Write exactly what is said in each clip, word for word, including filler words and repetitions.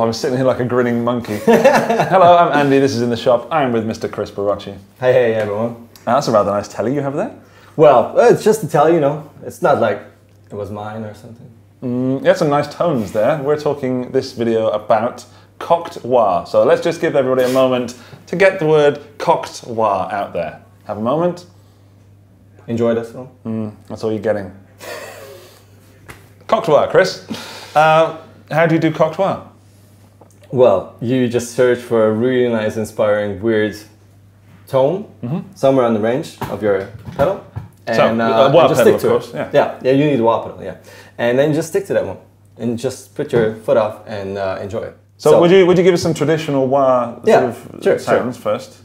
I'm sitting here like a grinning monkey. Hello, I'm Andy, this is In The Shop. I'm with Mister Kris Barocsi. Hey, hey, everyone. Now, that's a rather nice telly you have there. Well, it's just a telly, you know. It's not like it was mine or something. Mm, you had some nice tones there. We're talking this video about cocked-wa. So let's just give everybody a moment to get the word cocked-wa out there. Have a moment. Enjoy this one. Mm, that's all you're getting. Cocked-wa, Kris. Uh, how do you do cocked-wa? Well, you just search for a really nice, inspiring, weird tone, mm-hmm. somewhere on the range of your pedal, and, so, uh, wah and just pedal, stick to of course. it. Yeah. yeah, yeah, you need a wah pedal, yeah, and then just stick to that one, and just put your foot off and uh, enjoy it. So, so would you would you give us some traditional wah sort yeah, of sure, sounds sure. first?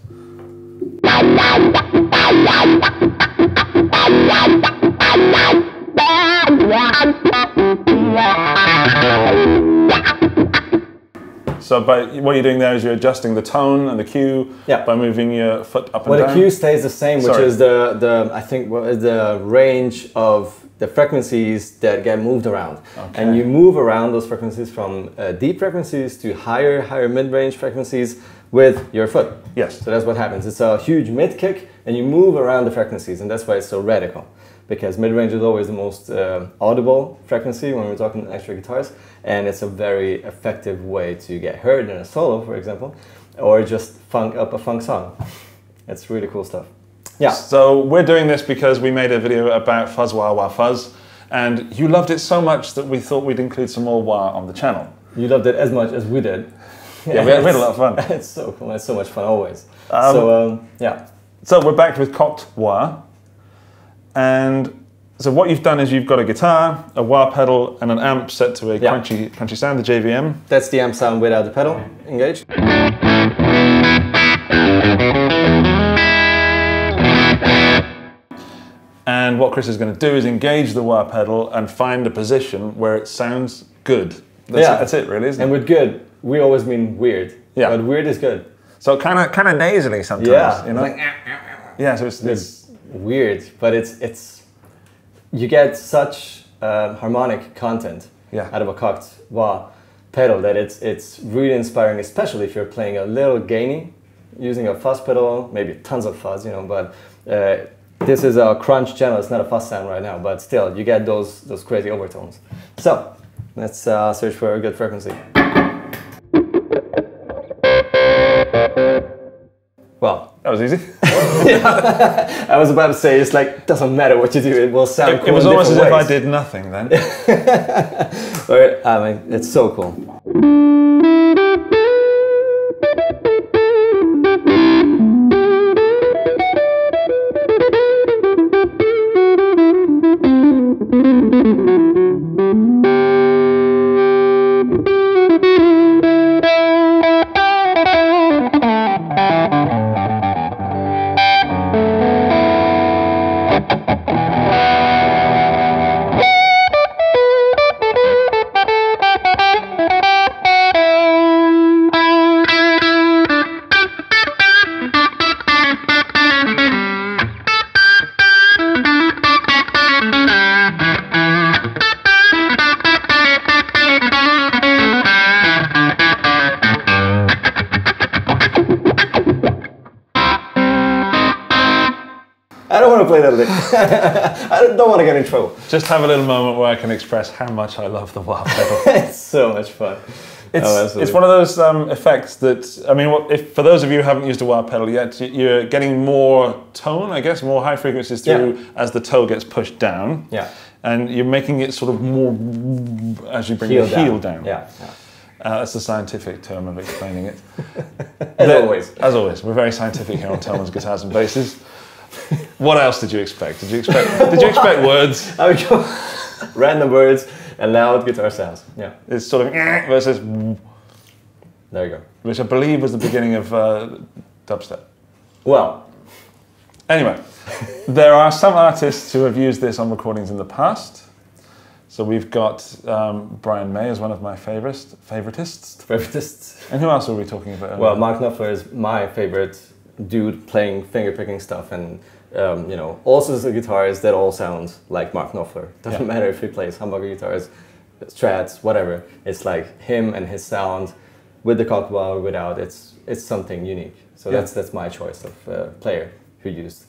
So by, what you're doing there is you're adjusting the tone and the cue yeah. by moving your foot up and well, down? Well, the cue stays the same, which Sorry. is the, the, I think, the range of the frequencies that get moved around. Okay. And you move around those frequencies from uh, deep frequencies to higher, higher mid-range frequencies with your foot. Yes. So that's what happens. It's a huge mid-kick, and you move around the frequencies, and that's why it's so radical. Because mid-range is always the most uh, audible frequency when we're talking electric guitars, and it's a very effective way to get heard in a solo, for example, or just funk up a funk song. It's really cool stuff. Yeah. So we're doing this because we made a video about fuzz wah wah fuzz, and you loved it so much that we thought we'd include some more wah on the channel. You loved it as much as we did. Yeah, we had, we had a lot of fun. It's so cool. It's so much fun always. Um, so um, yeah. So we're back with cocked wah. And so what you've done is you've got a guitar, a wah pedal, and an amp set to a yeah. crunchy, crunchy sound, the J V M. That's the amp sound without the pedal engaged. And what Kris is going to do is engage the wah pedal and find a position where it sounds good. That's, yeah. it, that's it really, isn't it? And with good, we always mean weird. Yeah. But weird is good. So kind of kind of nasally sometimes, yeah. you know? Like, yeah, so it's... it's weird, but it's it's you get such uh, harmonic content yeah. out of a cocked wah pedal that it's it's really inspiring, especially if you're playing a little gainy, using a fuzz pedal, maybe tons of fuzz, you know. But uh, this is a crunch channel; it's not a fuzz sound right now, but still, you get those those crazy overtones. So let's uh, search for a good frequency. Well, that was easy. yeah. I was about to say, it's like, doesn't matter what you do, it will sound it, cool. It was almost as ways. if I did nothing then. Or, I mean, it's so cool. I don't want to play that a bit. I don't want to get in trouble. Just have a little moment where I can express how much I love the wah pedal. It's so much fun. It's, oh, it's one of those um, effects that, I mean, what, if, for those of you who haven't used a wah pedal yet, you're getting more tone, I guess, more high frequencies through yeah. as the toe gets pushed down. Yeah. And you're making it sort of more as you bring heel the down. heel down. Yeah. yeah. Uh, that's the scientific term of explaining it. as the, always. As always. We're very scientific here on Tillman's Guitars and Basses. What else did you expect? Did you expect? Did you expect words? I mean, random words and loud guitar sounds. Yeah, it's sort of versus. There you go. Which I believe was the beginning of uh, dubstep. Well, anyway, there are some artists who have used this on recordings in the past. So we've got um, Brian May as one of my favorites, favoritists. Favoritists. And who else were we talking about? Well, Mark Knopfler is my favorite dude playing fingerpicking stuff, and um, you know, all sorts of guitars that all sound like Mark Knopfler. Doesn't yeah. matter if he plays humbucker guitars, strats, whatever. It's like him and his sound, with the cockbow or without. It's it's something unique. So yeah. that's that's my choice of uh, player who used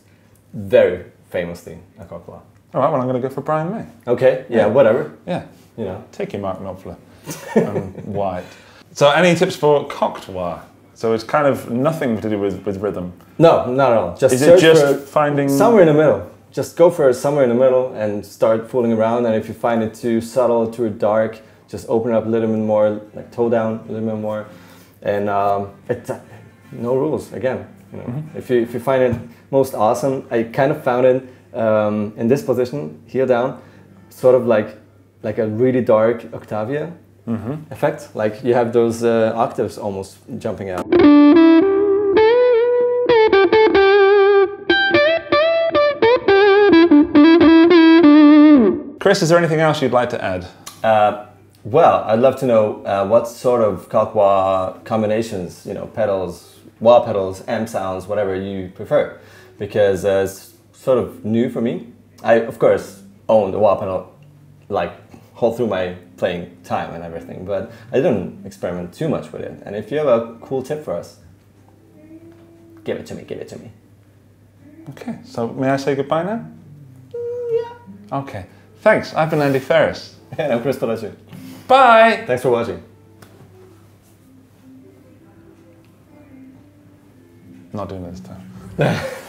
very famously a cockbow. All right, well, I'm going to go for Brian May. Okay, yeah, yeah. whatever. Yeah, you know. Take your Mark Knopfler. I'm wide. So any tips for cockbow? So it's kind of nothing to do with, with rhythm? No, not at all. Just Is it just for finding... somewhere in the middle. Just go for somewhere in the middle and start fooling around. And if you find it too subtle, too dark, just open it up a little bit more, like toe down a little bit more. And um, it, uh, no rules, again. You know, mm-hmm. if, you, if you find it most awesome, I kind of found it Um, in this position, heel down, sort of like like a really dark Octavia mm-hmm. effect. Like you have those uh, octaves almost jumping out. Kris, is there anything else you'd like to add? Uh, well, I'd love to know uh, what sort of cockbow combinations, you know, pedals, wah pedals, amp sounds, whatever you prefer, because uh, sort of new for me. I, of course, owned a wah pedal like all through my playing time and everything, but I didn't experiment too much with it. And if you have a cool tip for us, give it to me, give it to me. Okay, so may I say goodbye now? Mm, yeah. Okay, thanks. I've been Andy Ferris. And I'm Kris Barocsi. Bye! Thanks for watching. Not doing it this time.